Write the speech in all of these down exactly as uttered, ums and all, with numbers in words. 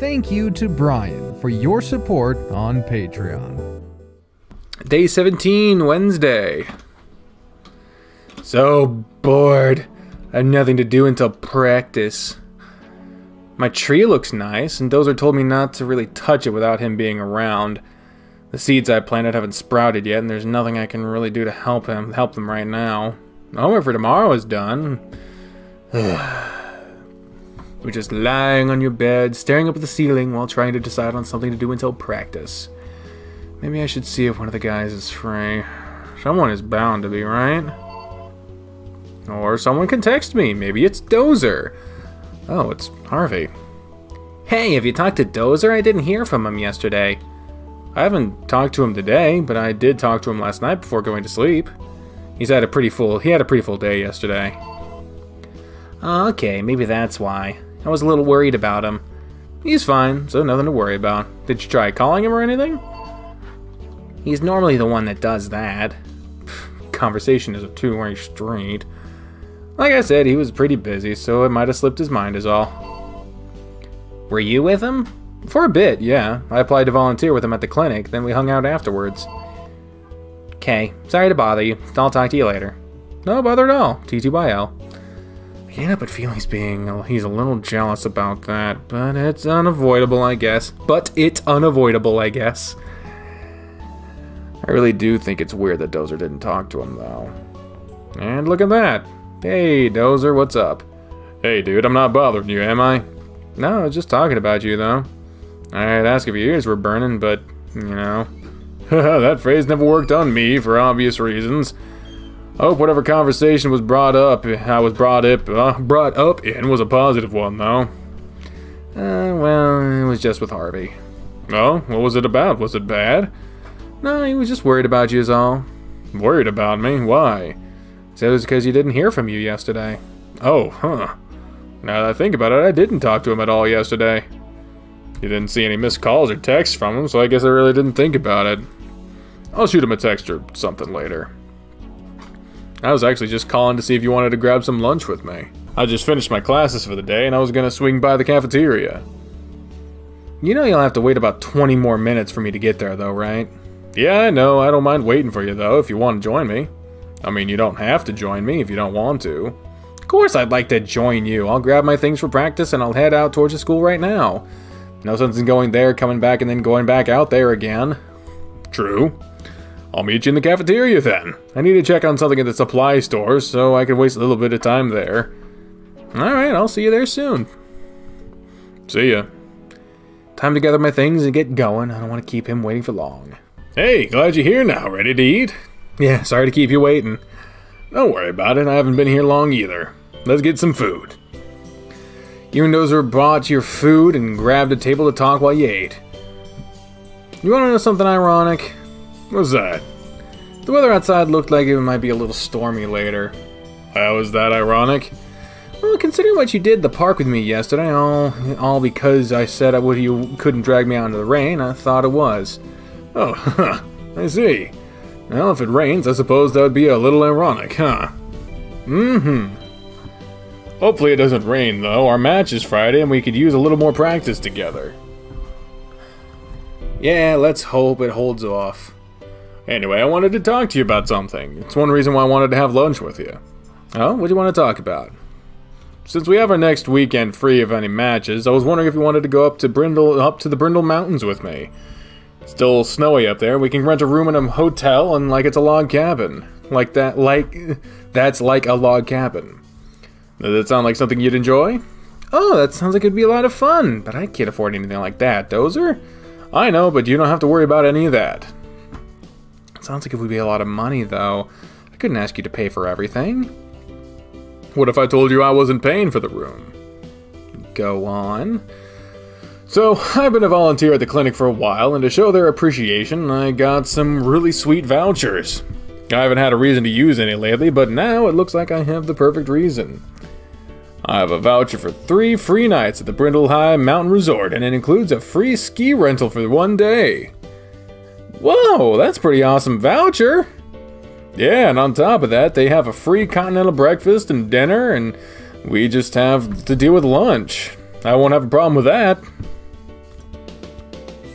thank you to Brian for your support on Patreon. Day seventeen, Wednesday. So bored. I have nothing to do until practice. My tree looks nice, and Dozer told me not to really touch it without him being around. The seeds I planted haven't sprouted yet, and there's nothing I can really do to help him help them right now. The homework for tomorrow is done. You're just lying on your bed, staring up at the ceiling while trying to decide on something to do until practice. Maybe I should see if one of the guys is free. Someone is bound to be, right? Or someone can text me. Maybe it's Dozer. Oh, it's Harvey. Hey, have you talked to Dozer? I didn't hear from him yesterday. I haven't talked to him today, but I did talk to him last night before going to sleep. He's had a pretty full, he had a pretty full day yesterday. Oh, okay, maybe that's why. I was a little worried about him. He's fine, so nothing to worry about. Did you try calling him or anything? He's normally the one that does that. Pfft, conversation is a two-way street. Like I said, he was pretty busy, so it might have slipped his mind is all. Were you with him? For a bit, yeah. I applied to volunteer with him at the clinic, then we hung out afterwards. Okay, sorry to bother you. I'll talk to you later. No bother at all. T two by L. I can't help but feel he's being, he's a little jealous about that, but it's unavoidable, I guess. But it's unavoidable, I guess. I really do think it's weird that Dozer didn't talk to him, though. And look at that. Hey, Dozer, what's up? Hey, dude, I'm not bothering you, am I? No, I was just talking about you, though. I'd ask if your ears were burning, but, you know. That phrase never worked on me, for obvious reasons. I hope whatever conversation was brought up, I was brought up, uh, brought up in was a positive one, though. Uh, well, it was just with Harvey. Oh, what was it about? Was it bad? No, he was just worried about you is all. Worried about me? Why? Said it was because you didn't hear from you yesterday. Oh, huh. Now that I think about it, I didn't talk to him at all yesterday. You didn't see any missed calls or texts from him, so I guess I really didn't think about it. I'll shoot him a text or something later. I was actually just calling to see if you wanted to grab some lunch with me. I just finished my classes for the day, and I was going to swing by the cafeteria. You know you'll have to wait about twenty more minutes for me to get there, though, right? Yeah, I know. I don't mind waiting for you, though, if you want to join me. I mean, you don't have to join me if you don't want to. Of course I'd like to join you. I'll grab my things for practice and I'll head out towards the school right now. No sense in going there, coming back, and then going back out there again. True. I'll meet you in the cafeteria then. I need to check on something at the supply store, so I can waste a little bit of time there. Alright, I'll see you there soon. See ya. Time to gather my things and get going. I don't want to keep him waiting for long. Hey, glad you're here now. Ready to eat? Yeah, sorry to keep you waiting. Don't worry about it, I haven't been here long either. Let's get some food. You and Dozer bought your food and grabbed a table to talk while you ate. You wanna know something ironic? What's that? The weather outside looked like it might be a little stormy later. How is that ironic? Well, considering what you did at the park with me yesterday, all, all because I said I would, you couldn't drag me out into the rain, I thought it was. Oh, huh, I see. Well, if it rains, I suppose that would be a little ironic, huh? Mm-hmm. Hopefully it doesn't rain, though. Our match is Friday, and we could use a little more practice together. Yeah, let's hope it holds off. Anyway, I wanted to talk to you about something. It's one reason why I wanted to have lunch with you. Oh, what do you want to talk about? Since we have our next weekend free of any matches, I was wondering if you wanted to go up to Brindle, up to the Brindle Mountains with me. Still snowy up there. We can rent a room in a hotel and like it's a log cabin. Like that, like, that's like a log cabin. Does that sound like something you'd enjoy? Oh, that sounds like it'd be a lot of fun, but I can't afford anything like that, Dozer. I know, but you don't have to worry about any of that. It sounds like it would be a lot of money, though. I couldn't ask you to pay for everything. What if I told you I wasn't paying for the room? Go on. So, I've been a volunteer at the clinic for a while, and to show their appreciation, I got some really sweet vouchers. I haven't had a reason to use any lately, but now it looks like I have the perfect reason. I have a voucher for three free nights at the Brindle High Mountain Resort, and it includes a free ski rental for one day. Whoa, that's a pretty awesome voucher! Yeah, and on top of that, they have a free continental breakfast and dinner, and we just have to deal with lunch. I won't have a problem with that.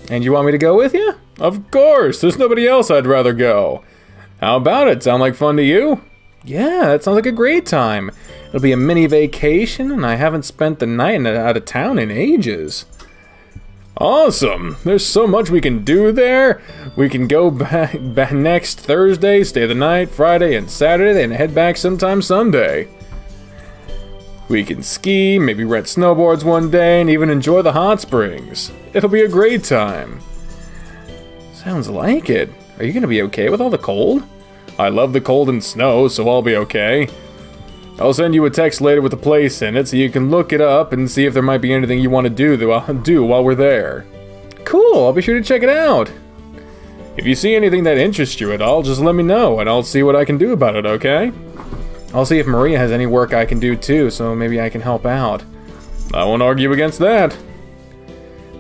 And you want me to go with you? Of course, there's nobody else I'd rather go. How about it? Sound like fun to you? Yeah, that sounds like a great time. It'll be a mini vacation, and I haven't spent the night out of town in ages. Awesome! There's so much we can do there. We can go back, back next Thursday, stay the night, Friday and Saturday, and head back sometime Sunday. We can ski, maybe rent snowboards one day, and even enjoy the hot springs. It'll be a great time. Sounds like it. Are you gonna be okay with all the cold? I love the cold and snow, so I'll be okay. I'll send you a text later with the place in it so you can look it up and see if there might be anything you want to do, do while we're there. Cool, I'll be sure to check it out. If you see anything that interests you at all, just let me know and I'll see what I can do about it, okay? I'll see if Maria has any work I can do too, so maybe I can help out. I won't argue against that.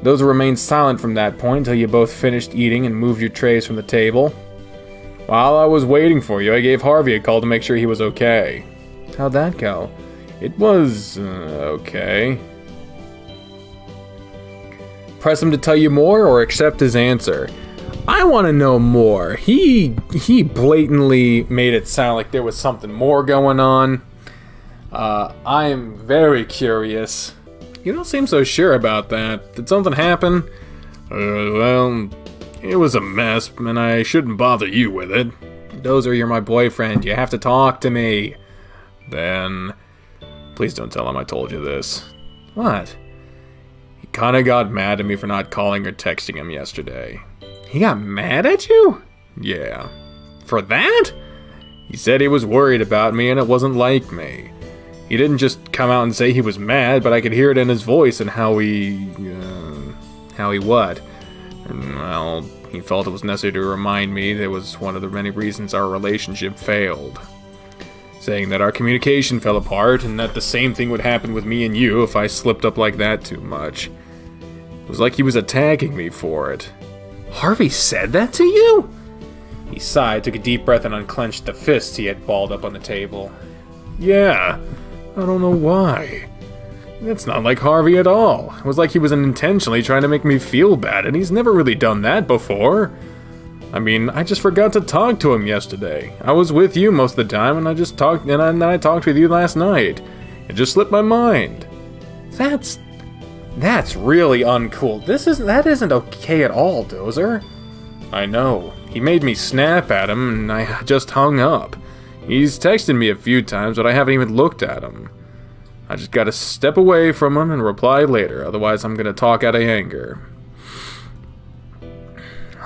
Those remained silent from that point until you both finished eating and moved your trays from the table. While I was waiting for you, I gave Harvey a call to make sure he was okay. How'd that go? It was... Uh, okay. Press him to tell you more or accept his answer. I want to know more. He he blatantly made it sound like there was something more going on. Uh, I am very curious. You don't seem so sure about that. Did something happen? Uh, well, it was a mess, and I shouldn't bother you with it. Dozer, you're my boyfriend. You have to talk to me. Then, please don't tell him I told you this. What? He kinda got mad at me for not calling or texting him yesterday. He got mad at you? Yeah. For that? He said he was worried about me and it wasn't like me. He didn't just come out and say he was mad, but I could hear it in his voice and how he... Uh, how he what? And, well, he felt it was necessary to remind me that it was one of the many reasons our relationship failed. Saying that our communication fell apart and that the same thing would happen with me and you if I slipped up like that too much. It was like he was attacking me for it. Harvey said that to you? He sighed, took a deep breath, and unclenched the fists he had balled up on the table. Yeah, I don't know why. That's not like Harvey at all. It was like he was intentionally trying to make me feel bad, and he's never really done that before. I mean, I just forgot to talk to him yesterday. I was with you most of the time, and I just talked, and I, and I talked with you last night. It just slipped my mind. That's, that's really uncool. This isn't, that isn't okay at all, Dozer. I know. He made me snap at him, and I just hung up. He's texted me a few times, but I haven't even looked at him. I just gotta step away from him and reply later, otherwise I'm gonna talk out of anger.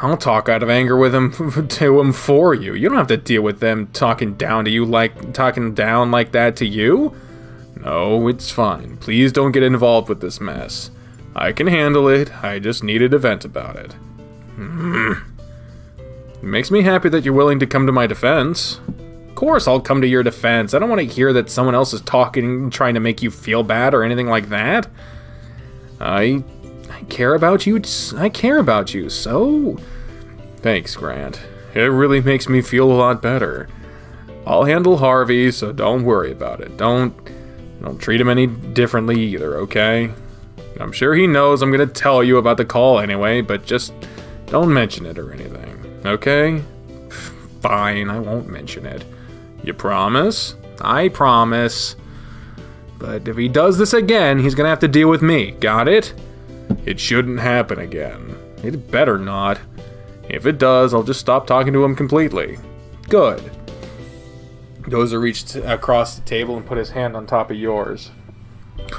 I'll talk out of anger with him to him for you. You don't have to deal with them talking down to you like talking down like that to you. No, it's fine. Please don't get involved with this mess. I can handle it. I just needed to vent about it. Mm. It makes me happy that you're willing to come to my defense. Of course, I'll come to your defense. I don't want to hear that someone else is talking, trying to make you feel bad or anything like that. I. I care about you, I care about you, so... Thanks, Grant. It really makes me feel a lot better. I'll handle Harvey, so don't worry about it. Don't... Don't treat him any differently either, okay? I'm sure he knows I'm gonna tell you about the call anyway, but just... Don't mention it or anything, okay? Fine, I won't mention it. You promise? I promise. But if he does this again, he's gonna have to deal with me, got it? It shouldn't happen again. It better not. If it does, I'll just stop talking to him completely. Good. Dozer reached across the table and put his hand on top of yours.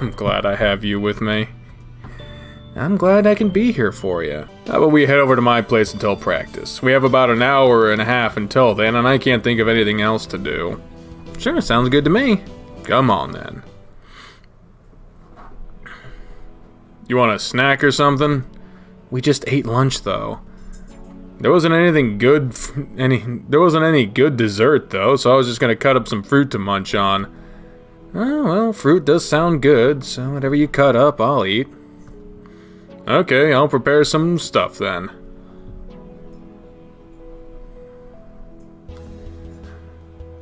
I'm glad I have you with me. I'm glad I can be here for you. How about we head over to my place until practice? We have about an hour and a half until then, and I can't think of anything else to do. Sure, sounds good to me. Come on, then. You want a snack or something? We just ate lunch, though. There wasn't anything good, f any. There wasn't any good dessert though, so I was just gonna cut up some fruit to munch on. Oh well, fruit does sound good, so whatever you cut up, I'll eat. Okay, I'll prepare some stuff then.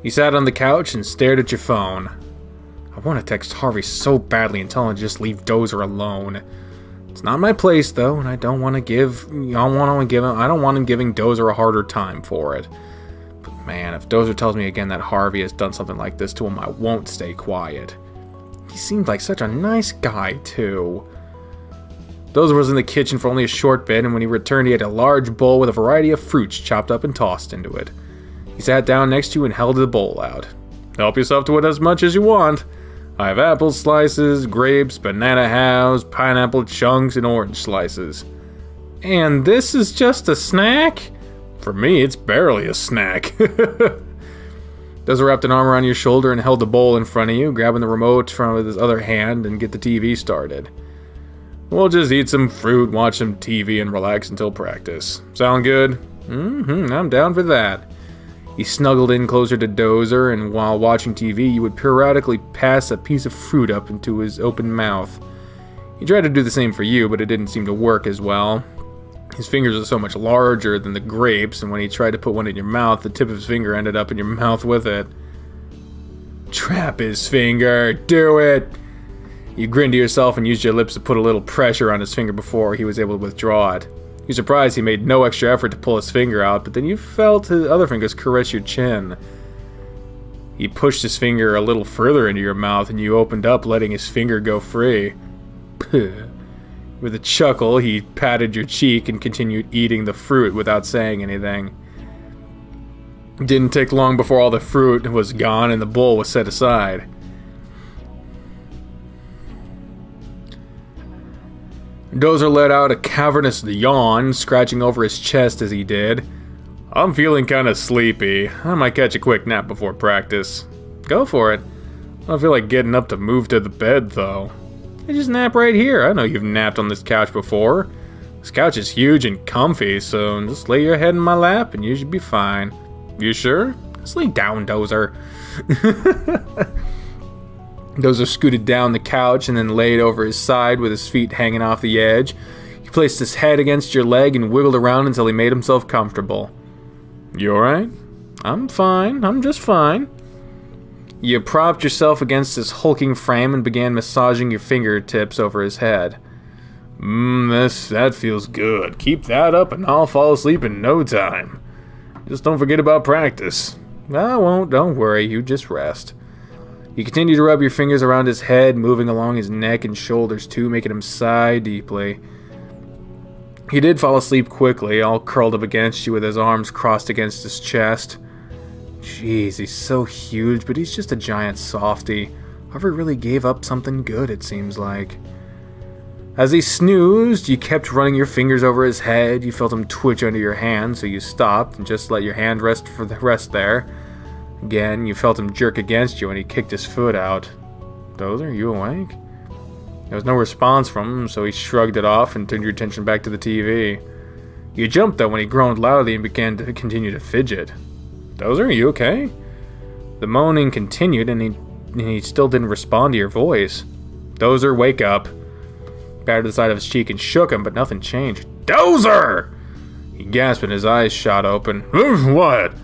You sat on the couch and stared at your phone. I want to text Harvey so badly and tell him to just leave Dozer alone. It's not my place though, and I don't want to give. I don't want to give him. I don't want him giving Dozer a harder time for it. But man, if Dozer tells me again that Harvey has done something like this to him, I won't stay quiet. He seemed like such a nice guy too. Dozer was in the kitchen for only a short bit, and when he returned, he had a large bowl with a variety of fruits chopped up and tossed into it. He sat down next to you and held the bowl out. Help yourself to it as much as you want. I have apple slices, grapes, banana halves, pineapple chunks, and orange slices. And this is just a snack? For me, it's barely a snack. Dozer wrapped an arm around your shoulder and held the bowl in front of you, grabbing the remote from his other hand and get the T V started. We'll just eat some fruit, watch some T V, and relax until practice. Sound good? Mm-hmm, I'm down for that. He snuggled in closer to Dozer, and while watching T V, you would periodically pass a piece of fruit up into his open mouth. He tried to do the same for you, but it didn't seem to work as well. His fingers are so much larger than the grapes, and when he tried to put one in your mouth, the tip of his finger ended up in your mouth with it. Trap his finger! Do it! You grinned to yourself and used your lips to put a little pressure on his finger before he was able to withdraw it. You're surprised he made no extra effort to pull his finger out, but then you felt his other fingers caress your chin. He pushed his finger a little further into your mouth, and you opened up, letting his finger go free. With a chuckle, he patted your cheek and continued eating the fruit without saying anything. It didn't take long before all the fruit was gone and the bowl was set aside. Dozer let out a cavernous yawn, scratching over his chest as he did. I'm feeling kinda sleepy. I might catch a quick nap before practice. Go for it. I don't feel like getting up to move to the bed, though. I just nap right here. I know you've napped on this couch before. This couch is huge and comfy, so just lay your head in my lap and you should be fine. You sure? Just lay down, Dozer. Dozer scooted down the couch and then laid over his side with his feet hanging off the edge. He placed his head against your leg and wiggled around until he made himself comfortable. You alright? I'm fine. I'm just fine. You propped yourself against his hulking frame and began massaging your fingertips over his head. Mmm, this, that feels good. Keep that up and I'll fall asleep in no time. Just don't forget about practice. I won't. Don't worry. You just rest. You continued to rub your fingers around his head, moving along his neck and shoulders too, making him sigh deeply. He did fall asleep quickly, all curled up against you with his arms crossed against his chest. Jeez, he's so huge, but he's just a giant softy. Harvey really gave up something good, it seems like. As he snoozed, you kept running your fingers over his head. You felt him twitch under your hand, so you stopped and just let your hand rest for the rest there. Again, you felt him jerk against you and he kicked his foot out. Dozer, you awake? There was no response from him, so he shrugged it off and turned your attention back to the T V. You jumped though when he groaned loudly and began to continue to fidget. Dozer, are you okay? The moaning continued and he, and he still didn't respond to your voice. Dozer, wake up. Patted the side of his cheek and shook him, but nothing changed. Dozer! He gasped and his eyes shot open. What?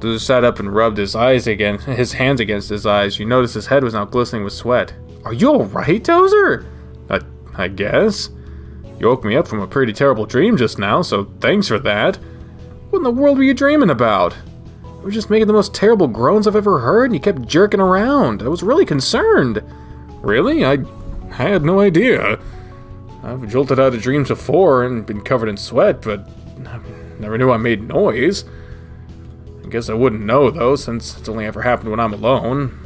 Dozer sat up and rubbed his eyes again, his hands against his eyes. You noticed his head was now glistening with sweat. Are you alright, Dozer? I, I guess. You woke me up from a pretty terrible dream just now, so thanks for that. What in the world were you dreaming about? You were just making the most terrible groans I've ever heard, and you kept jerking around. I was really concerned. Really? I, I had no idea. I've jolted out of dreams before and been covered in sweat, but I never knew I made noise. Guess I wouldn't know though, since it's only ever happened when I'm alone.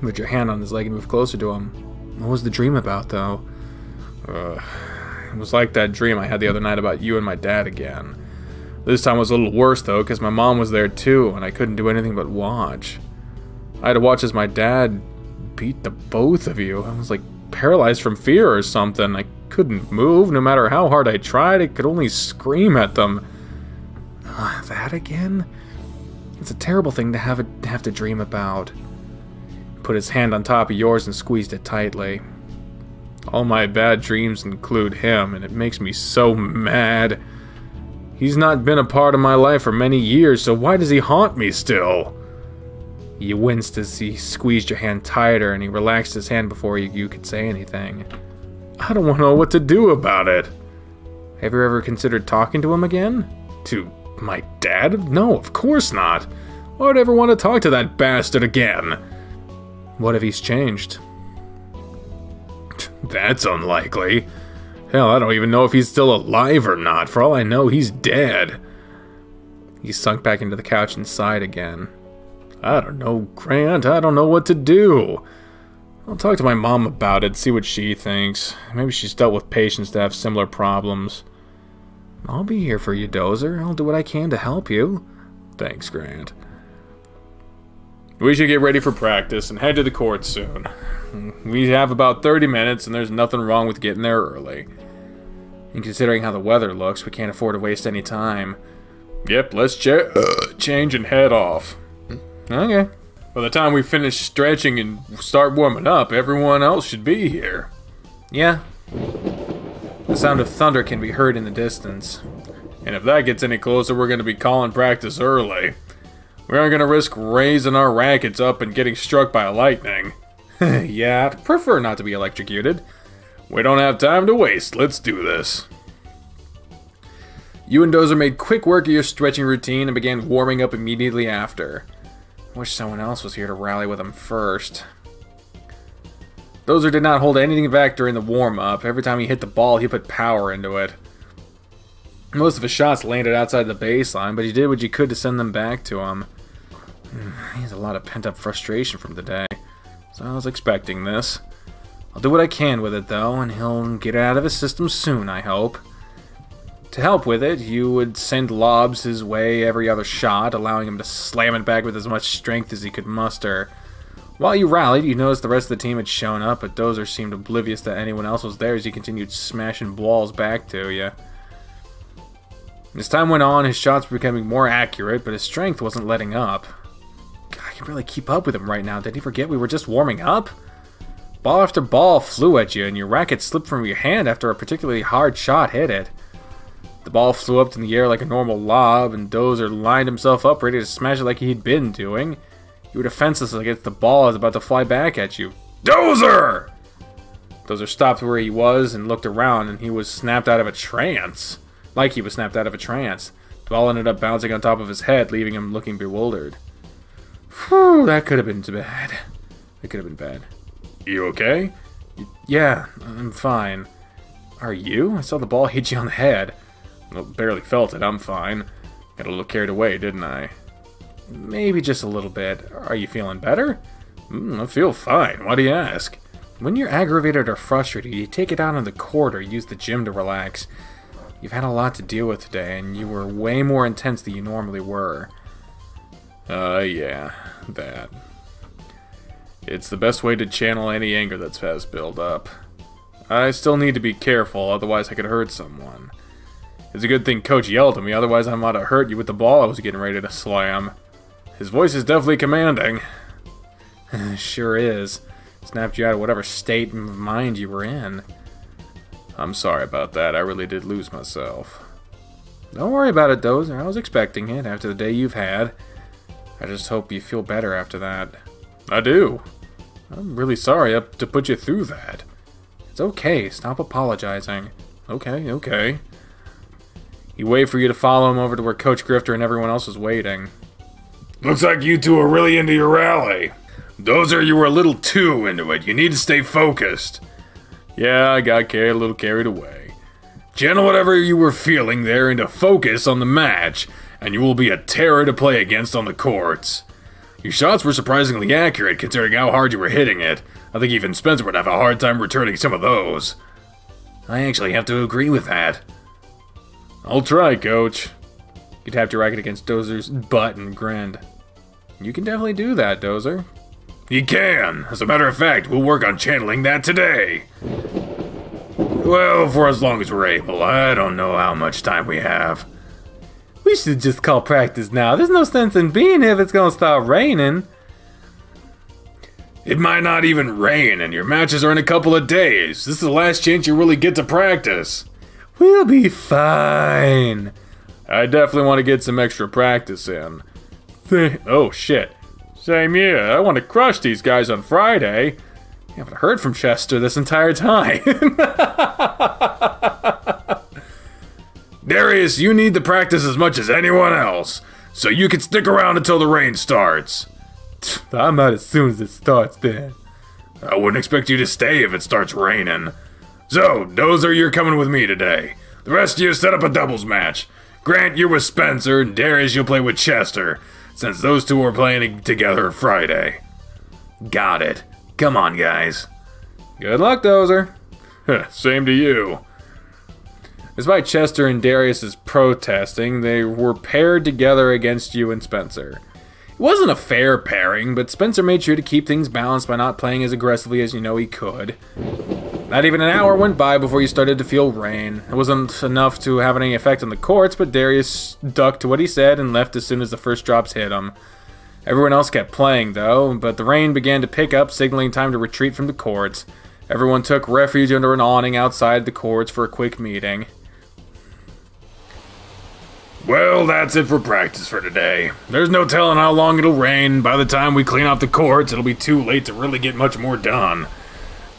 Put your hand on his leg and move closer to him. What was the dream about though? Uh, it was like that dream I had the other night about you and my dad again. This time was a little worse though, because my mom was there too, and I couldn't do anything but watch. I had to watch as my dad beat the both of you. I was like paralyzed from fear or something. I couldn't move, no matter how hard I tried. I could only scream at them. Uh, that again? It's a terrible thing to have, a, have to dream about. He put his hand on top of yours and squeezed it tightly. All my bad dreams include him, and it makes me so mad. He's not been a part of my life for many years, so why does he haunt me still? You winced as he squeezed your hand tighter, and he relaxed his hand before you, you could say anything. I don't want to know what to do about it. Have you ever considered talking to him again? To my dad? No, of course not. Why would I ever want to talk to that bastard again? What if he's changed? That's unlikely. Hell, I don't even know if he's still alive or not. For all I know, he's dead. He sunk back into the couch and sighed again. I don't know, Grant. I don't know what to do. I'll talk to my mom about it, see what she thinks. Maybe she's dealt with patients that have similar problems. I'll be here for you, Dozer. I'll do what I can to help you. Thanks, Grant. We should get ready for practice and head to the court soon. We have about thirty minutes, and there's nothing wrong with getting there early. And considering how the weather looks, we can't afford to waste any time. Yep, let's ch uh, change and head off. Okay. By the time we finish stretching and start warming up, everyone else should be here. Yeah. The sound of thunder can be heard in the distance. And if that gets any closer, we're going to be calling practice early. We aren't going to risk raising our rackets up and getting struck by lightning. Yeah, I'd prefer not to be electrocuted. We don't have time to waste. Let's do this. You and Dozer made quick work of your stretching routine and began warming up immediately after. Wish someone else was here to rally with him first. Dozer did not hold anything back during the warm-up. Every time he hit the ball, he put power into it. Most of his shots landed outside the baseline, but he did what he could to send them back to him. He has a lot of pent-up frustration from the day, so I was expecting this. I'll do what I can with it, though, and he'll get it out of his system soon, I hope. To help with it, you would send lobs his way every other shot, allowing him to slam it back with as much strength as he could muster. While you rallied, you noticed the rest of the team had shown up, but Dozer seemed oblivious that anyone else was there as he continued smashing balls back to you. As time went on, his shots were becoming more accurate, but his strength wasn't letting up. God, I can barely keep up with him right now. Did he forget we were just warming up? Ball after ball flew at you, and your racket slipped from your hand after a particularly hard shot hit it. The ball flew up in the air like a normal lob, and Dozer lined himself up ready to smash it like he'd been doing. You were defenseless against the ball as about to fly back at you. Dozer! Dozer stopped where he was and looked around, and he was snapped out of a trance. Like he was snapped out of a trance. The ball ended up bouncing on top of his head, leaving him looking bewildered. Whew, that could have been bad. It could have been bad. You okay? Yeah, I'm fine. Are you? I saw the ball hit you on the head. Well, barely felt it, I'm fine. Got a little carried away, didn't I? Maybe just a little bit. Are you feeling better? Mm, I feel fine, why do you ask? When you're aggravated or frustrated, you take it out on the court or use the gym to relax. You've had a lot to deal with today, and you were way more intense than you normally were. Uh, yeah, that. It's the best way to channel any anger that's has built up. I still need to be careful, otherwise I could hurt someone. It's a good thing Coach yelled at me, otherwise I might have hurt you with the ball I was getting ready to slam. His voice is definitely commanding. Sure is. Snapped you out of whatever state of mind you were in. I'm sorry about that, I really did lose myself. Don't worry about it, Dozer. I was expecting it after the day you've had. I just hope you feel better after that. I do. I'm really sorry to put you through that. It's okay, stop apologizing. Okay, okay. He waited for you to follow him over to where Coach Grifter and everyone else was waiting. Looks like you two are really into your rally. Dozer, you were a little too into it. You need to stay focused. Yeah, I got carried, a little carried away. Channel whatever you were feeling there into focus on the match, and you will be a terror to play against on the courts. Your shots were surprisingly accurate considering how hard you were hitting it. I think even Spencer would have a hard time returning some of those. I actually have to agree with that. I'll try, Coach. You tapped your racket against Dozer's butt and grinned. You can definitely do that, Dozer. You can! As a matter of fact, we'll work on channeling that today! Well, for as long as we're able. I don't know how much time we have. We should just call practice now. There's no sense in being here if it's gonna start raining. It might not even rain, and your matches are in a couple of days. This is the last chance you really get to practice. We'll be fine. I definitely want to get some extra practice in. Th oh, shit. Same year. I want to crush these guys on Friday. You haven't heard from Chester this entire time. Darius, you need to practice as much as anyone else, so you can stick around until the rain starts. I'm out as soon as it starts, then. I wouldn't expect you to stay if it starts raining. So, Dozer, you're coming with me today. The rest of you set up a doubles match. Grant, you're with Spencer, and Darius, you'll play with Chester, since those two are playing together Friday. Got it. Come on, guys. Good luck, Dozer. Same to you. Despite Chester and Darius's protesting, they were paired together against you and Spencer. It wasn't a fair pairing, but Spencer made sure to keep things balanced by not playing as aggressively as you know he could. Not even an hour went by before you started to feel rain. It wasn't enough to have any effect on the courts, but Darius ducked to what he said and left as soon as the first drops hit him. Everyone else kept playing, though, but the rain began to pick up, signaling time to retreat from the courts. Everyone took refuge under an awning outside the courts for a quick meeting. Well, that's it for practice for today. There's no telling how long it'll rain. By the time we clean off the courts, it'll be too late to really get much more done.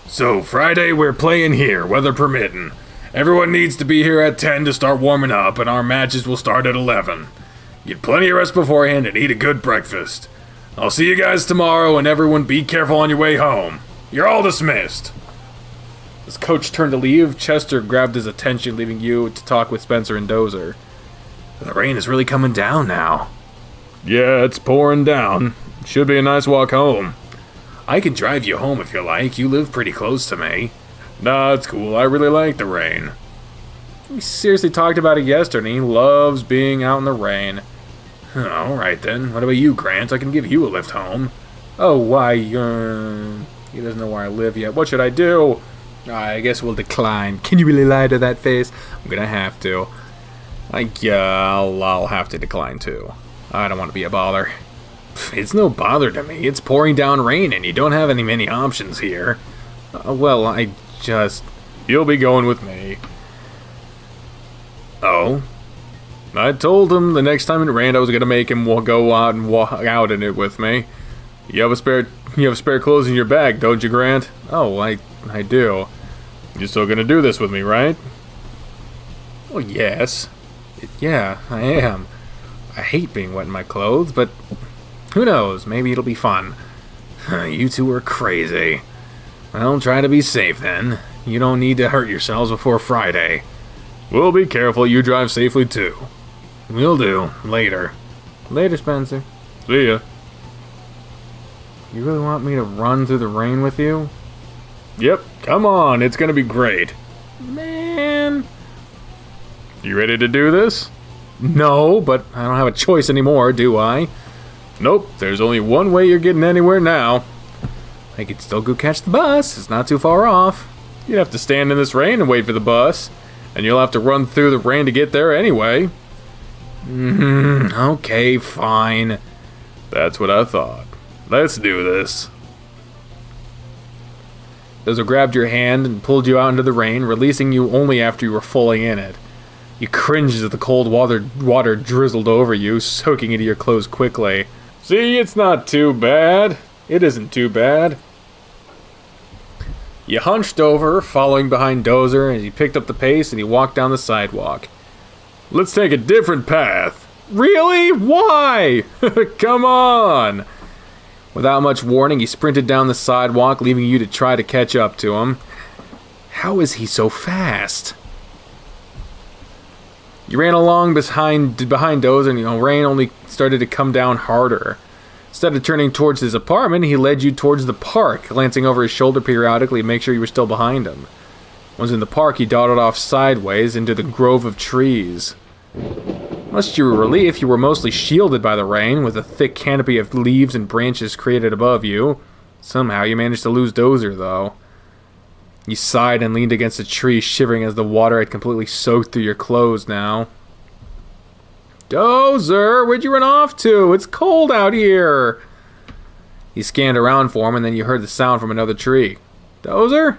So, Friday, we're playing here, weather permitting. Everyone needs to be here at ten to start warming up, and our matches will start at eleven. Get plenty of rest beforehand and eat a good breakfast. I'll see you guys tomorrow, and everyone be careful on your way home. You're all dismissed. As Coach turned to leave, Chester grabbed his attention, leaving you to talk with Spencer and Dozer. The rain is really coming down now. Yeah, it's pouring down. Should be a nice walk home. I can drive you home if you like. You live pretty close to me. Nah, it's cool. I really like the rain. We seriously talked about it yesterday. He loves being out in the rain. Huh, alright then. What about you, Grant? I can give you a lift home. Oh, why, uh, he doesn't know where I live yet. What should I do? I guess we'll decline. Can you really lie to that face? I'm gonna have to. I yeah, I'll, I'll have to decline too. I don't want to be a bother. It's no bother to me. It's pouring down rain and you don't have any many options here. Uh, well, I just... You'll be going with me. Oh? I told him the next time it rained I was going to make him go out and walk out in it with me. You have a spare you have spare clothes in your bag, don't you, Grant? Oh, I, I do. You're still going to do this with me, right? Well, yes. Yeah, I am. I hate being wet in my clothes, but who knows? Maybe it'll be fun. You two are crazy. Well, try to be safe then. You don't need to hurt yourselves before Friday. We'll be careful. You drive safely too. Will do. Later. Later, Spencer. See ya. You really want me to run through the rain with you? Yep. Come on. It's gonna be great. Man. You ready to do this? No, but I don't have a choice anymore, do I? Nope, there's only one way you're getting anywhere now. I could still go catch the bus, it's not too far off. You'd have to stand in this rain and wait for the bus, and you'll have to run through the rain to get there anyway. Mm-hmm, okay, fine. That's what I thought. Let's do this. Dozer grabbed your hand and pulled you out into the rain, releasing you only after you were fully in it. You cringed as the cold water, water drizzled over you, soaking into your clothes quickly. See, it's not too bad. It isn't too bad. You hunched over, following behind Dozer, and he picked up the pace and he walked down the sidewalk. Let's take a different path. Really? Why? Come on! Without much warning, he sprinted down the sidewalk, leaving you to try to catch up to him. How is he so fast? You ran along behind behind Dozer, and you know, rain only started to come down harder. Instead of turning towards his apartment, he led you towards the park, glancing over his shoulder periodically to make sure you were still behind him. Once in the park, he dotted off sideways into the grove of trees. Much to your relief, you were mostly shielded by the rain, with a thick canopy of leaves and branches created above you. Somehow you managed to lose Dozer, though. You sighed and leaned against a tree, shivering as the water had completely soaked through your clothes now. Dozer, where'd you run off to? It's cold out here. You scanned around for him, and then you heard the sound from another tree. Dozer?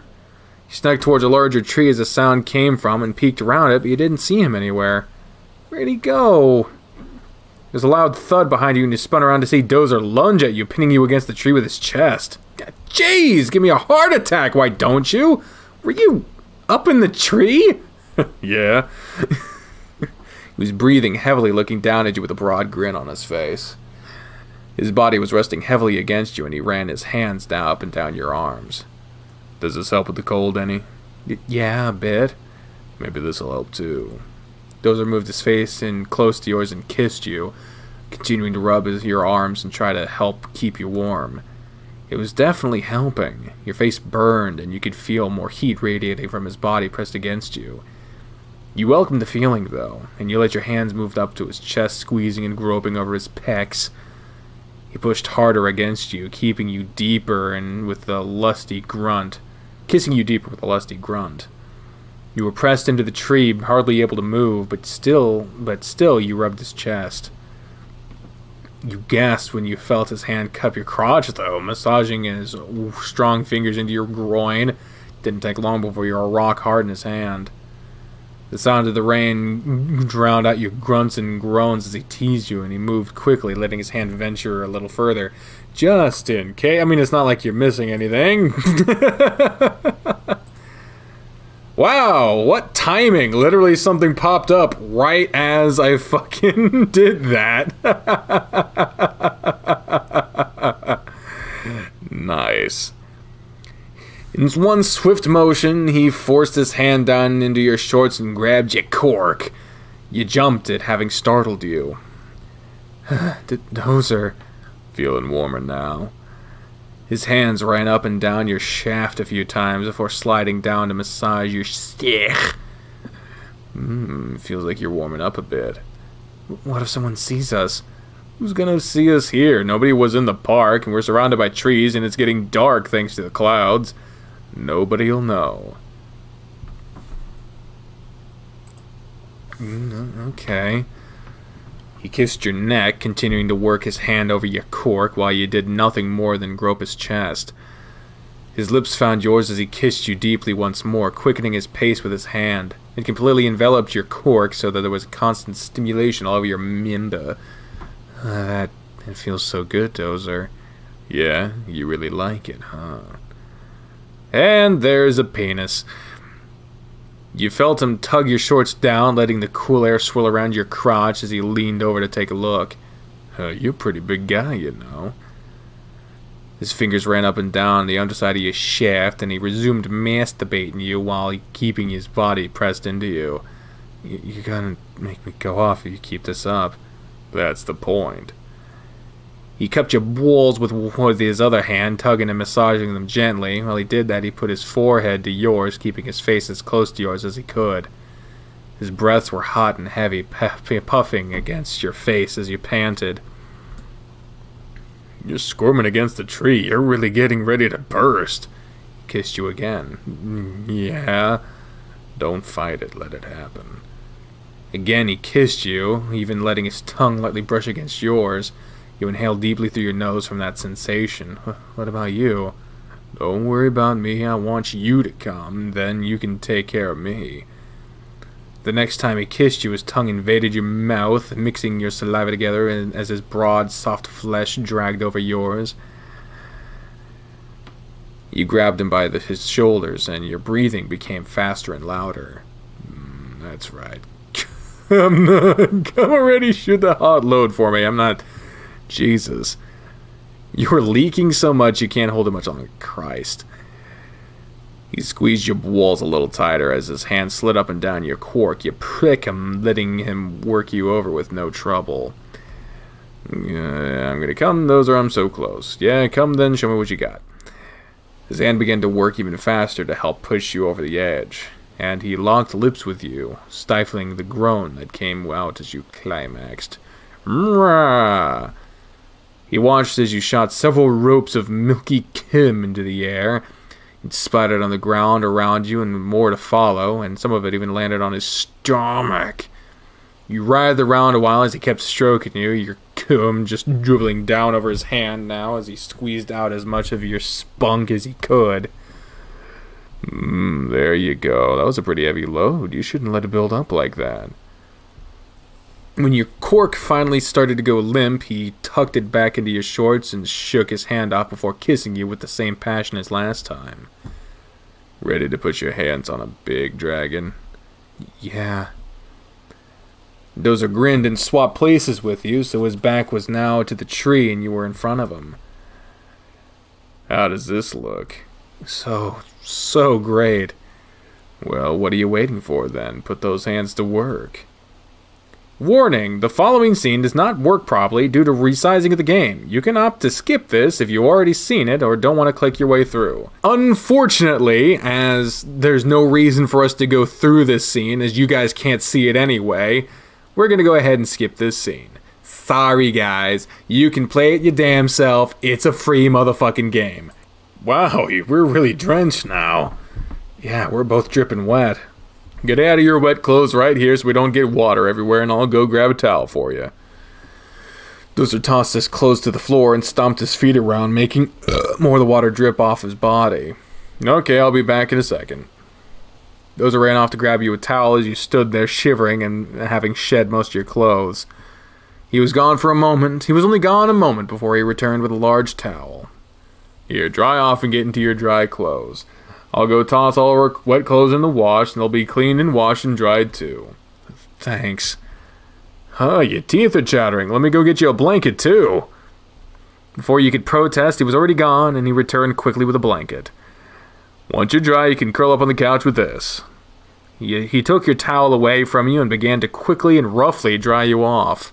You snuck towards a larger tree as the sound came from and peeked around it, but you didn't see him anywhere. Where'd he go? There's a loud thud behind you and you spun around to see Dozer lunge at you, pinning you against the tree with his chest. Jeez, give me a heart attack, why don't you? Were you up in the tree? Yeah. He was breathing heavily, looking down at you with a broad grin on his face. His body was resting heavily against you, and he ran his hands down up and down your arms. Does this help with the cold any? Y yeah, a bit. Maybe this'll help too. Dozer moved his face in close to yours and kissed you, continuing to rub his, your arms and try to help keep you warm. It was definitely helping. Your face burned, and you could feel more heat radiating from his body pressed against you. You welcomed the feeling, though, and you let your hands move up to his chest, squeezing and groping over his pecs. He pushed harder against you, keeping you deeper and with a lusty grunt, kissing you deeper with a lusty grunt. You were pressed into the tree, hardly able to move, but still, but still you rubbed his chest. You gasped when you felt his hand cup your crotch, though, massaging his strong fingers into your groin. It didn't take long before you were rock hard in his hand. The sound of the rain drowned out your grunts and groans as he teased you, and he moved quickly, letting his hand venture a little further. Just in case. I mean, it's not like you're missing anything. Wow, what timing. Literally something popped up right as I fucking did that. Nice. In one swift motion, he forced his hand down into your shorts and grabbed your cork. You jumped at having startled you. Dozer, feeling warmer now. His hands ran up and down your shaft a few times before sliding down to massage your stich. Mmm, feels like you're warming up a bit. What if someone sees us? Who's gonna see us here? Nobody was in the park, and we're surrounded by trees, and it's getting dark thanks to the clouds. Nobody'll know. Mm, okay. He kissed your neck, continuing to work his hand over your cork while you did nothing more than grope his chest. His lips found yours as he kissed you deeply once more, quickening his pace with his hand. It completely enveloped your cork so that there was constant stimulation all over your minda. Uh, that, that feels so good, Dozer. Yeah, you really like it, huh? And there's a penis. You felt him tug your shorts down, letting the cool air swirl around your crotch as he leaned over to take a look. Uh, you're a pretty big guy, you know. His fingers ran up and down the underside of your shaft, and he resumed masturbating you while keeping his body pressed into you. you. You're gonna make me go off if you keep this up. That's the point. He cupped your balls with, with his other hand, tugging and massaging them gently. While he did that, he put his forehead to yours, keeping his face as close to yours as he could. His breaths were hot and heavy, puffing against your face as you panted. You're squirming against the tree. You're really getting ready to burst. He kissed you again. Yeah. Don't fight it. Let it happen. Again, he kissed you, even letting his tongue lightly brush against yours. You inhale deeply through your nose from that sensation. What about you? Don't worry about me. I want you to come. Then you can take care of me. The next time he kissed you, his tongue invaded your mouth, mixing your saliva together as his broad, soft flesh dragged over yours. You grabbed him by the, his shoulders, and your breathing became faster and louder. Mm, that's right. I'm not... Come already, shoot the hot load for me. I'm not... Jesus. You're leaking so much you can't hold it much longer. Christ. He squeezed your walls a little tighter as his hand slid up and down your cork. You prick him, letting him work you over with no trouble. Yeah, I'm gonna come, those are I'm so close. Yeah, come then, show me what you got. His hand began to work even faster to help push you over the edge. And he locked lips with you, stifling the groan that came out as you climaxed. Mrah! He watched as you shot several ropes of milky kim into the air. It splattered on the ground around you and more to follow, and some of it even landed on his stomach. You writhed around a while as he kept stroking you, your kim just dribbling down over his hand now as he squeezed out as much of your spunk as he could. Mm, there you go. That was a pretty heavy load. You shouldn't let it build up like that. When your cork finally started to go limp, he tucked it back into your shorts and shook his hand off before kissing you with the same passion as last time. Ready to put your hands on a big dragon? Yeah. Dozer grinned and swapped places with you, so his back was now to the tree and you were in front of him. How does this look? So, so great. Well, what are you waiting for then? Put those hands to work. Warning, the following scene does not work properly due to resizing of the game. You can opt to skip this if you've already seen it or don't want to click your way through. Unfortunately, as there's no reason for us to go through this scene, as you guys can't see it anyway, we're going to go ahead and skip this scene. Sorry guys, you can play it your damn self. It's a free motherfucking game. Wow, we're really drenched now. Yeah, we're both dripping wet. Get out of your wet clothes right here so we don't get water everywhere, and I'll go grab a towel for you. Dozer tossed his clothes to the floor and stomped his feet around, making uh, more of the water drip off his body. Okay, I'll be back in a second. Dozer ran off to grab you a towel as you stood there shivering and having shed most of your clothes. He was gone for a moment. He was only gone a moment before he returned with a large towel. Here, dry off and get into your dry clothes. I'll go toss all our wet clothes in the wash, and they'll be cleaned and washed and dried too. Thanks. Huh, your teeth are chattering. Let me go get you a blanket too. Before you could protest, he was already gone, and he returned quickly with a blanket. Once you're dry, you can curl up on the couch with this. He, he took your towel away from you and began to quickly and roughly dry you off.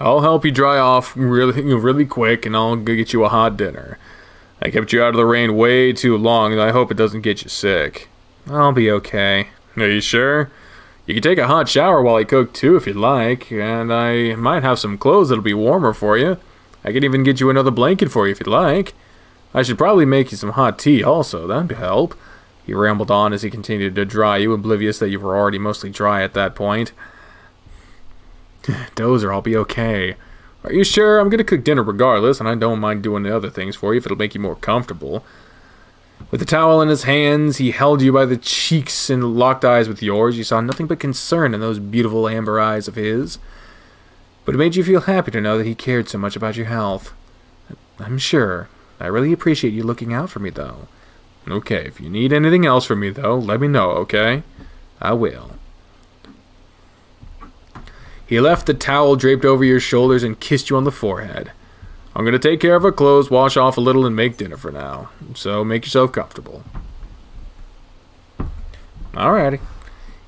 I'll help you dry off really, really quick, and I'll go get you a hot dinner. I kept you out of the rain way too long, and I hope it doesn't get you sick. I'll be okay. Are you sure? You can take a hot shower while I cook too if you'd like, and I might have some clothes that'll be warmer for you. I can even get you another blanket for you if you'd like. I should probably make you some hot tea also, that'd help. He rambled on as he continued to dry you, oblivious that you were already mostly dry at that point. Dozer, I'll be okay. Are you sure? I'm going to cook dinner regardless, and I don't mind doing the other things for you if it'll make you more comfortable. With the towel in his hands, he held you by the cheeks and locked eyes with yours. You saw nothing but concern in those beautiful amber eyes of his. But it made you feel happy to know that he cared so much about your health. I'm sure. I really appreciate you looking out for me, though. Okay, if you need anything else from me, though, let me know, okay? I will. He left the towel draped over your shoulders and kissed you on the forehead. I'm going to take care of our clothes, wash off a little, and make dinner for now. So make yourself comfortable. Alrighty.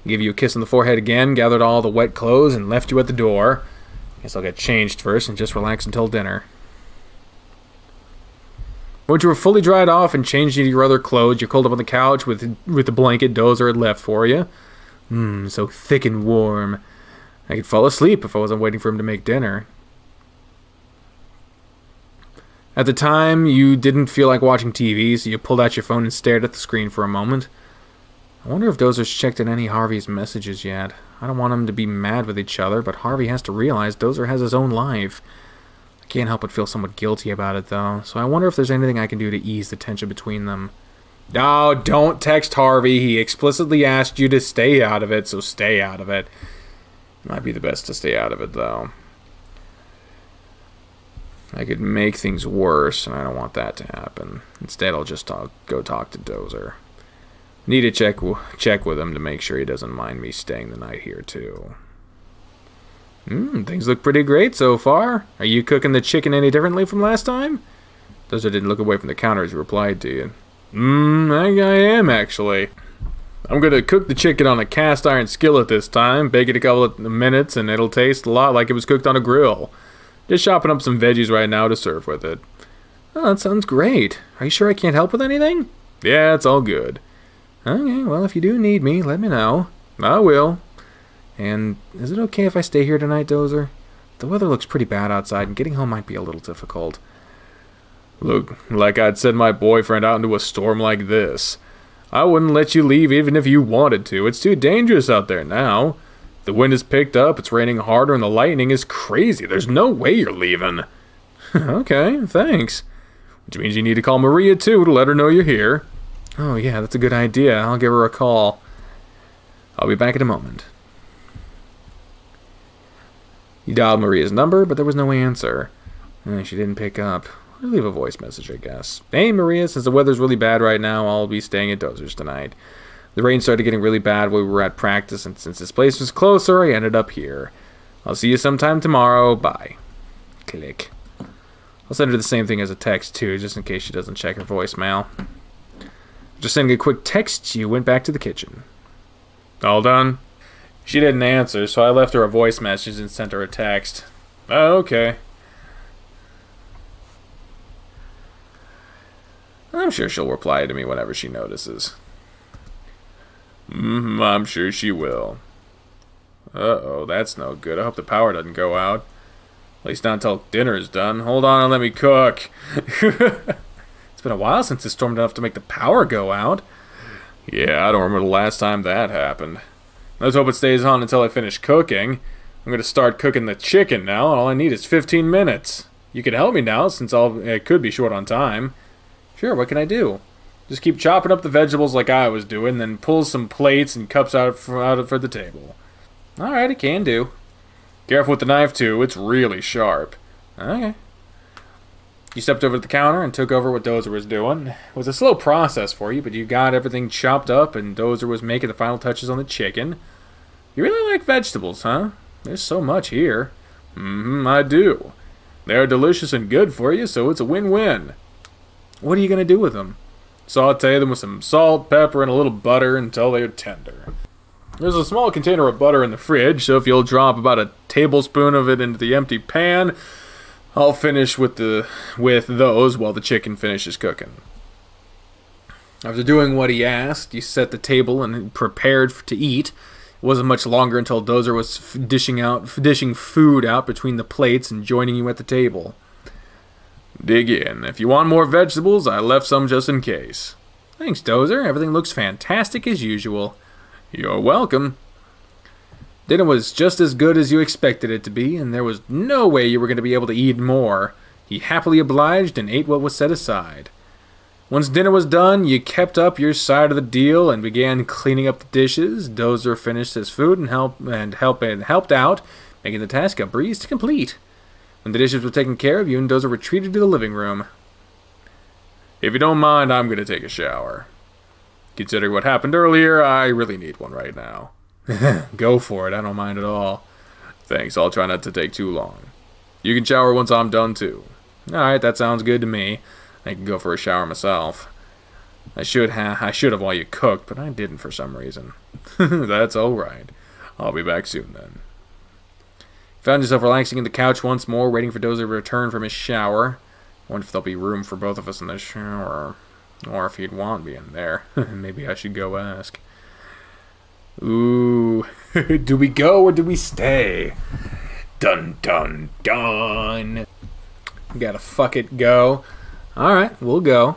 Give you a kiss on the forehead again, gathered all the wet clothes, and left you at the door. Guess I'll get changed first and just relax until dinner. Once you were fully dried off and changed into your other clothes, you curled up on the couch with, with the blanket Dozer had left for you. Mmm, so thick and warm. I could fall asleep if I wasn't waiting for him to make dinner. At the time, you didn't feel like watching T V, so you pulled out your phone and stared at the screen for a moment. I wonder if Dozer's checked in any Harvey's messages yet. I don't want them to be mad with each other, but Harvey has to realize Dozer has his own life. I can't help but feel somewhat guilty about it, though, so I wonder if there's anything I can do to ease the tension between them. No, don't text Harvey. He explicitly asked you to stay out of it, so stay out of it. Might be the best to stay out of it, though. I could make things worse, and I don't want that to happen. Instead, I'll just talk, go talk to Dozer. Need to check, check with him to make sure he doesn't mind me staying the night here, too. Hmm, things look pretty great so far. Are you cooking the chicken any differently from last time? Dozer didn't look away from the counter as he replied to you. Hmm, I, I am, actually. I'm going to cook the chicken on a cast iron skillet this time, bake it a couple of minutes, and it'll taste a lot like it was cooked on a grill. Just chopping up some veggies right now to serve with it. Oh, that sounds great. Are you sure I can't help with anything? Yeah, it's all good. Okay, well, if you do need me, let me know. I will. And is it okay if I stay here tonight, Dozer? The weather looks pretty bad outside, and getting home might be a little difficult. Look, like I'd send my boyfriend out into a storm like this. I wouldn't let you leave even if you wanted to. It's too dangerous out there now. The wind has picked up, it's raining harder, and the lightning is crazy. There's no way you're leaving. Okay, thanks. Which means you need to call Maria, too, to let her know you're here. Oh, yeah, that's a good idea. I'll give her a call. I'll be back in a moment. He dialed Maria's number, but there was no answer. And she didn't pick up. I'll leave a voice message, I guess. Hey, Maria, since the weather's really bad right now, I'll be staying at Dozer's tonight. The rain started getting really bad while we were at practice, and since this place was closer, I ended up here. I'll see you sometime tomorrow. Bye. Click. I'll send her the same thing as a text, too, just in case she doesn't check her voicemail. Just sending a quick text to you, went back to the kitchen. All done? She didn't answer, so I left her a voice message and sent her a text. Oh, okay. I'm sure she'll reply to me whenever she notices. Mm-hmm, I'm sure she will. Uh-oh, that's no good. I hope the power doesn't go out. At least not until dinner is done. Hold on and let me cook. It's been a while since it stormed enough to make the power go out. Yeah, I don't remember the last time that happened. Let's hope it stays on until I finish cooking. I'm gonna start cooking the chicken now. All I need is fifteen minutes. You can help me now, since I'll, it could be short on time. Sure, what can I do? Just keep chopping up the vegetables like I was doing, then pull some plates and cups out for, out for the table. Alright, it can do. Careful with the knife, too. It's really sharp. Okay. You stepped over to the counter and took over what Dozer was doing. It was a slow process for you, but you got everything chopped up, and Dozer was making the final touches on the chicken. You really like vegetables, huh? There's so much here. Mm-hmm, I do. They're delicious and good for you, so it's a win-win. What are you going to do with them? Saute them with some salt, pepper, and a little butter until they're tender. There's a small container of butter in the fridge, so if you'll drop about a tablespoon of it into the empty pan, I'll finish with the with those while the chicken finishes cooking. After doing what he asked, you set the table and prepared to eat. It wasn't much longer until Dozer was f dishing out, f dishing food out between the plates and joining you at the table. Dig in. If you want more vegetables, I left some just in case. Thanks, Dozer. Everything looks fantastic as usual. You're welcome. Dinner was just as good as you expected it to be, and there was no way you were going to be able to eat more. He happily obliged and ate what was set aside. Once dinner was done, you kept up your side of the deal and began cleaning up the dishes. Dozer finished his food and, help, and, help, and helped out, making the task a breeze to complete. When the dishes were taken care of, you and Dozer retreated to the living room. If you don't mind, I'm going to take a shower. Considering what happened earlier, I really need one right now. Go for it, I don't mind at all. Thanks, I'll try not to take too long. You can shower once I'm done too. Alright, that sounds good to me. I can go for a shower myself. I should ha I should have while you cooked, but I didn't for some reason. That's alright. I'll be back soon then. Found yourself relaxing on the couch once more, waiting for Dozer to return from his shower. I wonder if there'll be room for both of us in the shower. Or if he'd want me in there. Maybe I should go ask. Ooh, do we go or do we stay? Dun, dun, dun. Gotta fuck it, go. Alright, we'll go.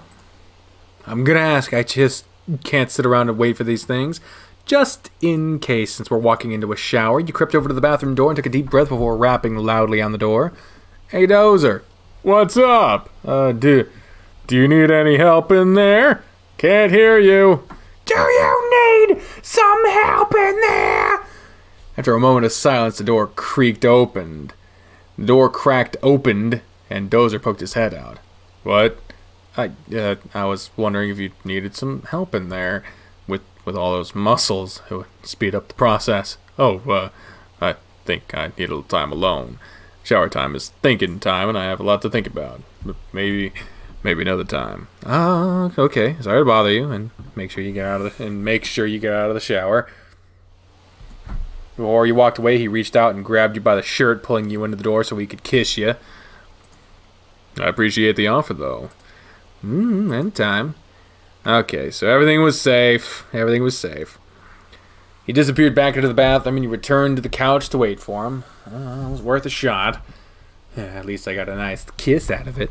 I'm gonna ask. I just can't sit around and wait for these things. Just in case, since we're walking into a shower, you crept over to the bathroom door and took a deep breath before rapping loudly on the door. Hey, Dozer. What's up? Uh, do, do you need any help in there? Can't hear you. Do you need some help in there? After a moment of silence, the door creaked opened. The door cracked opened, and Dozer poked his head out. What? I uh, I was wondering if you needed some help in there with with all those muscles. It would speed up the process. Oh, uh, I think I need a little time alone. Shower time is thinking time, and I have a lot to think about. But maybe... Maybe another time. Ah, uh, okay. Sorry to bother you, and make sure you get out of the and make sure you get out of the shower. Before you walked away, he reached out and grabbed you by the shirt, pulling you into the door so he could kiss you. I appreciate the offer, though. Hmm. Anytime. Okay, so everything was safe. Everything was safe. He disappeared back into the bathroom, and you returned to the couch to wait for him. Uh, it was worth a shot. Yeah, at least I got a nice kiss out of it.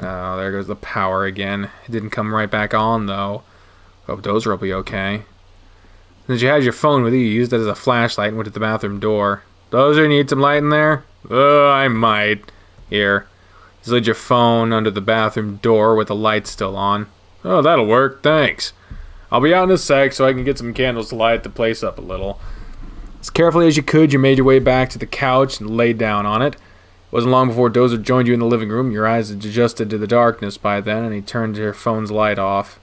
Oh, there goes the power again. It didn't come right back on, though. Hope Dozer will be okay. Since you had your phone with you, you used it as a flashlight and went to the bathroom door. Dozer, need some light in there? Uh, I might. Here. Just laid your phone under the bathroom door with the light still on. Oh, that'll work. Thanks. I'll be out in a sec so I can get some candles to light the place up a little. As carefully as you could, you made your way back to the couch and lay down on it. It wasn't long before Dozer joined you in the living room. Your eyes had adjusted to the darkness by then, and he turned your phone's light off.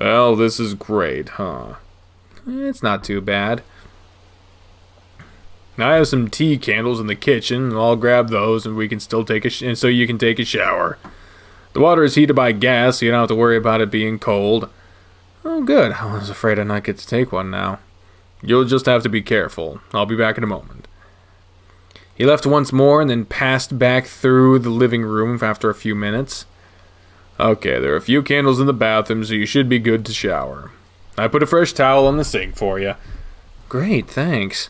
Well, this is great, huh? It's not too bad. Now I have some tea candles in the kitchen, and I'll grab those, and we can still take a sh and so you can take a shower. The water is heated by gas, so you don't have to worry about it being cold. Oh, good. I was afraid I'd not get to take one now. You'll just have to be careful. I'll be back in a moment. He left once more and then passed back through the living room after a few minutes. Okay, there are a few candles in the bathroom, so you should be good to shower. I put a fresh towel on the sink for you. Great, thanks.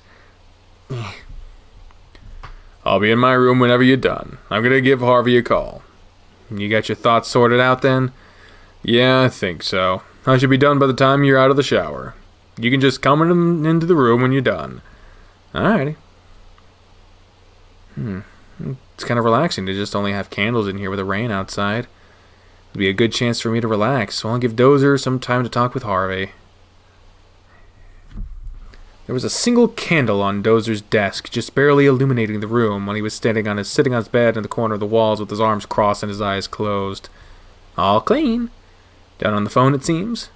I'll be in my room whenever you're done. I'm gonna give Harvey a call. You got your thoughts sorted out then? Yeah, I think so. I should be done by the time you're out of the shower. You can just come in, into the room when you're done. Alrighty. Hmm. It's kind of relaxing to just only have candles in here with the rain outside. It'll be a good chance for me to relax, so I'll give Dozer some time to talk with Harvey. There was a single candle on Dozer's desk, just barely illuminating the room while he was standing on his, sitting on his bed in the corner of the walls with his arms crossed and his eyes closed. All clean. Down on the phone, it seems?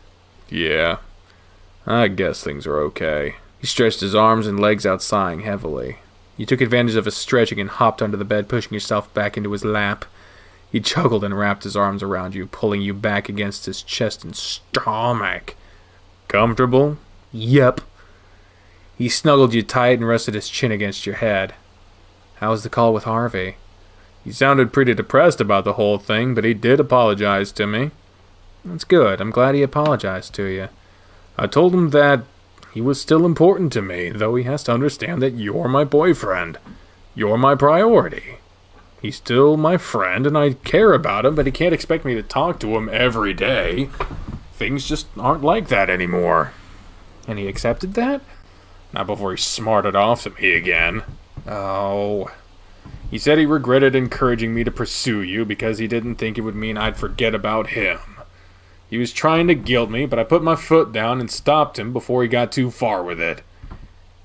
Yeah. I guess things are okay. He stretched his arms and legs out, sighing heavily. You took advantage of his stretching and hopped onto the bed, pushing yourself back into his lap. He chuckled and wrapped his arms around you, pulling you back against his chest and stomach. Comfortable? Yep. He snuggled you tight and rested his chin against your head. How was the call with Harvey? He sounded pretty depressed about the whole thing, but he did apologize to me. That's good. I'm glad he apologized to you. I told him that he was still important to me, though he has to understand that you're my boyfriend. You're my priority. He's still my friend, and I care about him, but he can't expect me to talk to him every day. Things just aren't like that anymore. And he accepted that? Not before he smarted off at me again. Oh. He said he regretted encouraging me to pursue you because he didn't think it would mean I'd forget about him. He was trying to guilt me, but I put my foot down and stopped him before he got too far with it.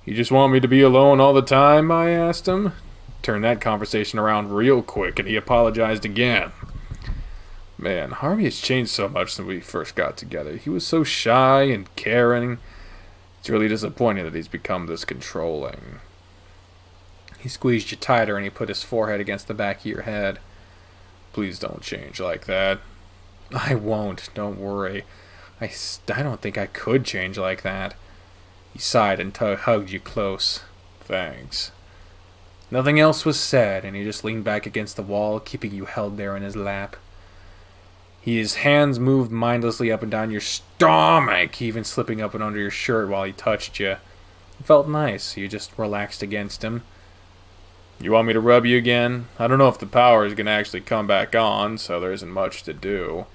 You just want me to be alone all the time? I asked him. Turned that conversation around real quick, and he apologized again. Man, Harvey has changed so much since we first got together. He was so shy and caring. It's really disappointing that he's become this controlling. He squeezed you tighter and he put his forehead against the back of your head. Please don't change like that. I won't, don't worry. I, I don't think I could change like that. He sighed and hugged you close. Thanks. Nothing else was said, and he just leaned back against the wall, keeping you held there in his lap. His hands moved mindlessly up and down your stomach, even slipping up and under your shirt while he touched you. It felt nice. You just relaxed against him. You want me to rub you again? I don't know if the power is going to actually come back on, so there isn't much to do.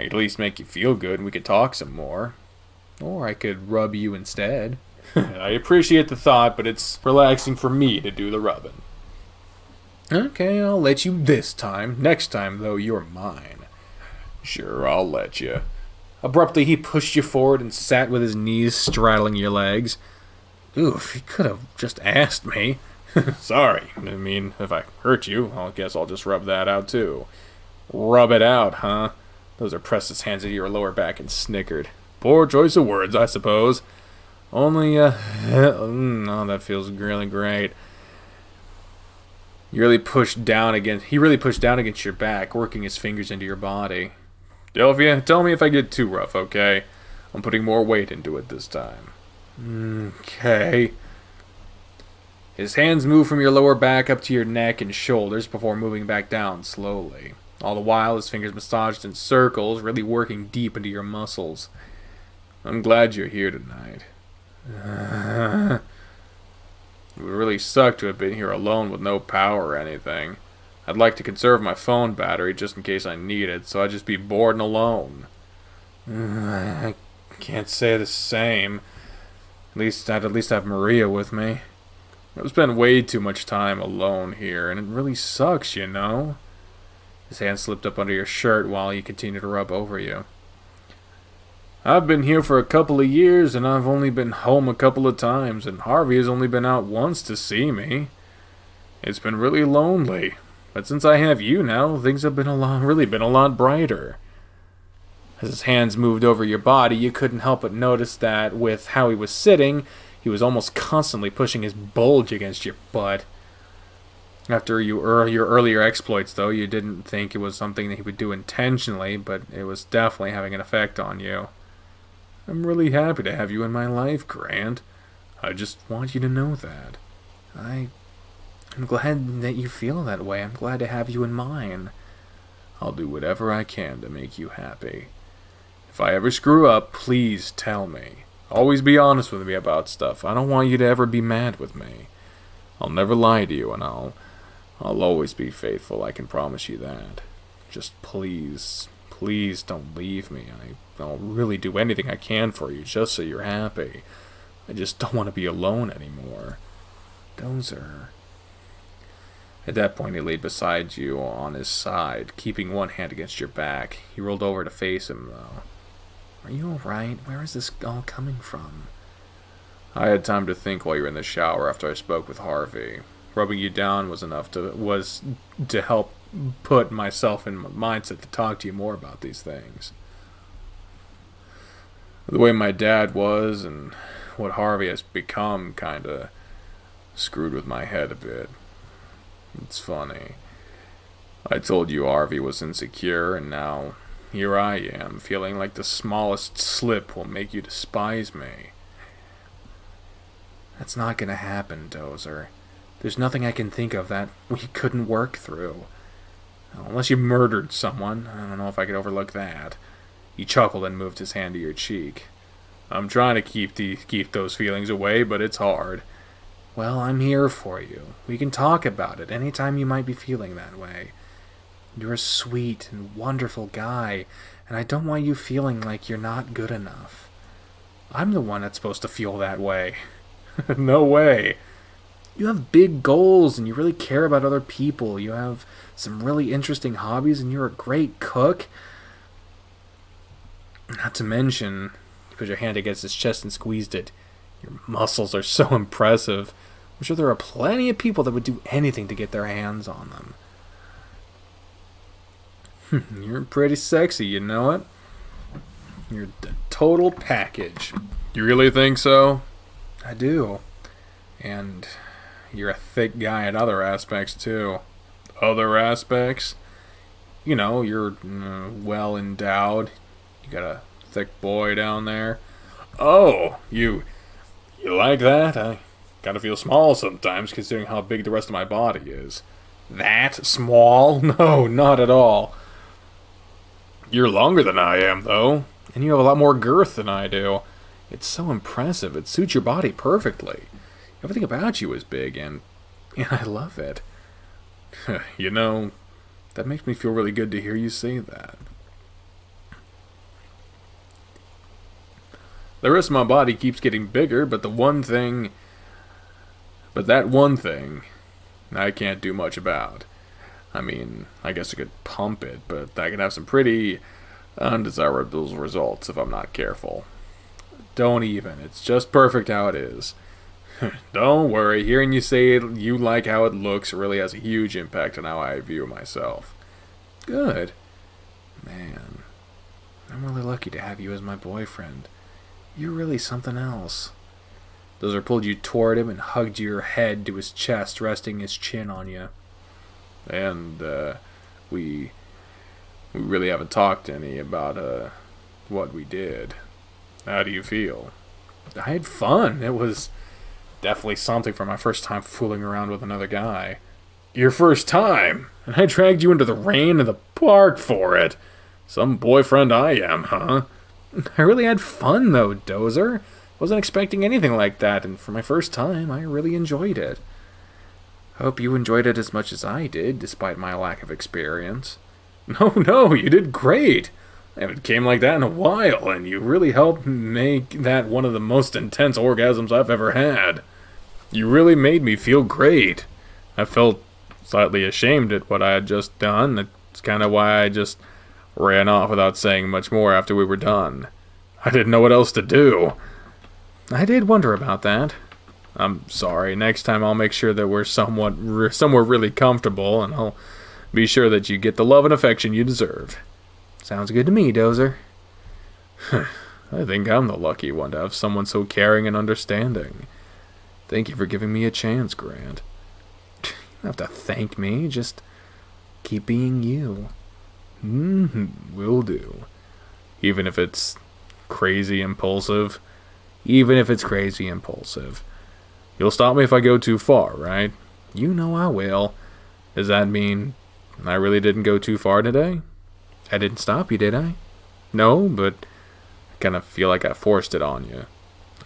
I could at least make you feel good and we could talk some more. Or I could rub you instead. I appreciate the thought, but it's relaxing for me to do the rubbing. Okay, I'll let you this time. Next time, though, you're mine. Sure, I'll let you. Abruptly, he pushed you forward and sat with his knees straddling your legs. Oof, he could have just asked me. Sorry. I mean, if I hurt you, I guess I'll just rub that out, too. Rub it out, huh? Dozer pressed his hands into your lower back and snickered. Poor choice of words, I suppose. Only, uh... oh, that feels really great. You really pushed down against... He really pushed down against your back, working his fingers into your body. Delphia, tell me if I get too rough, okay? I'm putting more weight into it this time. Okay. His hands moved from your lower back up to your neck and shoulders before moving back down slowly. All the while, his fingers massaged in circles, really working deep into your muscles. I'm glad you're here tonight. Uh, it would really suck to have been here alone with no power or anything. I'd like to conserve my phone battery just in case I need it, so I'd just be bored and alone. I can't say the same. At least I'd at least have Maria with me. I've spent way too much time alone here, and it really sucks, you know? His hand slipped up under your shirt while he continued to rub over you. I've been here for a couple of years and I've only been home a couple of times, and Harvey has only been out once to see me. It's been really lonely. But since I have you now, things have been a lot, really been a lot brighter. As his hands moved over your body, you couldn't help but notice that with how he was sitting, he was almost constantly pushing his bulge against your butt. After you, er, your earlier exploits, though, you didn't think it was something that he would do intentionally, but it was definitely having an effect on you. I'm really happy to have you in my life, Grant. I just want you to know that. I, I'm glad that you feel that way. I'm glad to have you in mine. I'll do whatever I can to make you happy. If I ever screw up, please tell me. Always be honest with me about stuff. I don't want you to ever be mad with me. I'll never lie to you, and I'll I'll always be faithful. I can promise you that. Just please, please don't leave me. I, I'll really do anything I can for you just so you're happy. I just don't want to be alone anymore. Dozer. At that point, he laid beside you on his side, keeping one hand against your back. You rolled over to face him, though. Are you alright? Where is this all coming from? I had time to think while you were in the shower after I spoke with Harvey. Rubbing you down was enough to was to help put myself in my mindset to talk to you more about these things. The way my dad was and what Harvey has become kinda screwed with my head a bit. It's funny. I told you Harvey was insecure, and now here I am, feeling like the smallest slip will make you despise me. That's not gonna happen, Dozer. There's nothing I can think of that we couldn't work through. Unless you murdered someone. I don't know if I could overlook that. He chuckled and moved his hand to your cheek. I'm trying to keep the, keep those feelings away, but it's hard. Well, I'm here for you. We can talk about it anytime you might be feeling that way. You're a sweet and wonderful guy, and I don't want you feeling like you're not good enough. I'm the one that's supposed to feel that way. No way. You have big goals, and you really care about other people. You have some really interesting hobbies, and you're a great cook. Not to mention, you put your hand against his chest and squeezed it. Your muscles are so impressive. I'm sure there are plenty of people that would do anything to get their hands on them. You're pretty sexy, you know it? You're the total package. You really think so? I do. And you're a thick guy in other aspects, too. Other aspects? You know, you're uh, well endowed. You got a thick boy down there. Oh, you you like that? I gotta feel small sometimes, considering how big the rest of my body is. That small? No, not at all. You're longer than I am, though, and you have a lot more girth than I do. It's so impressive. It suits your body perfectly. Everything about you is big, and, and I love it. You know, that makes me feel really good to hear you say that. The rest of my body keeps getting bigger, but the one thing... But that one thing, I can't do much about. I mean, I guess I could pump it, but I could have some pretty undesirable results if I'm not careful. Don't even. It's just perfect how it is. Don't worry. Hearing you say it, you like how it looks really has a huge impact on how I view myself. Good. Man, I'm really lucky to have you as my boyfriend. You're really something else. Dozer pulled you toward him and hugged your head to his chest, resting his chin on you. And uh, we we really haven't talked any about uh, what we did. How do you feel? I had fun. It was definitely something for my first time fooling around with another guy. Your first time? And I dragged you into the rain and the park for it. Some boyfriend I am, huh? I really had fun, though, Dozer. Wasn't expecting anything like that, and for my first time, I really enjoyed it. I hope you enjoyed it as much as I did, despite my lack of experience. No, no, you did great! I haven't came like that in a while, and you really helped make that one of the most intense orgasms I've ever had. You really made me feel great. I felt slightly ashamed at what I had just done. That's kind of why I just ran off without saying much more after we were done. I didn't know what else to do. I did wonder about that. I'm sorry. Next time I'll make sure that we're somewhat re somewhere really comfortable, and I'll be sure that you get the love and affection you deserve. Sounds good to me, Dozer. I think I'm the lucky one to have someone so caring and understanding. Thank you for giving me a chance, Grant. You don't have to thank me. Just keep being you. Mm-hmm. Will do. Even if it's crazy impulsive. Even if it's crazy impulsive. You'll stop me if I go too far, right? You know I will. Does that mean I really didn't go too far today? I didn't stop you, did I? No, but I kind of feel like I forced it on you.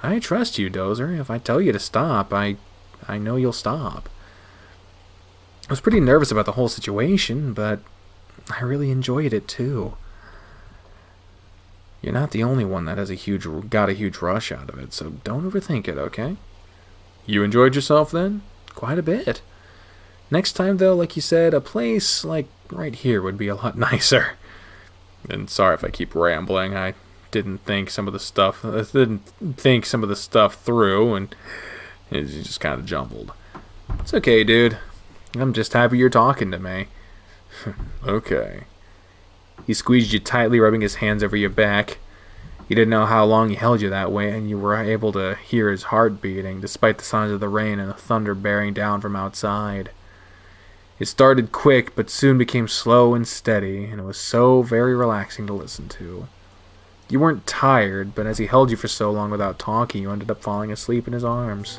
I trust you, Dozer. If I tell you to stop, I, I know you'll stop. I was pretty nervous about the whole situation, but I really enjoyed it too. You're not the only one that has a huge, got a huge rush out of it, so don't overthink it, okay? You enjoyed yourself then? Quite a bit. Next time, though, like you said, a place like right here would be a lot nicer. And sorry if I keep rambling. I didn't think some of the stuff. I didn't think some of the stuff through, and it just kind of jumbled. It's okay, dude. I'm just happy you're talking to me. Okay. He squeezed you tightly, rubbing his hands over your back. You didn't know how long he held you that way, and you were able to hear his heart beating, despite the sounds of the rain and the thunder bearing down from outside. It started quick, but soon became slow and steady, and it was so very relaxing to listen to. You weren't tired, but as he held you for so long without talking, you ended up falling asleep in his arms.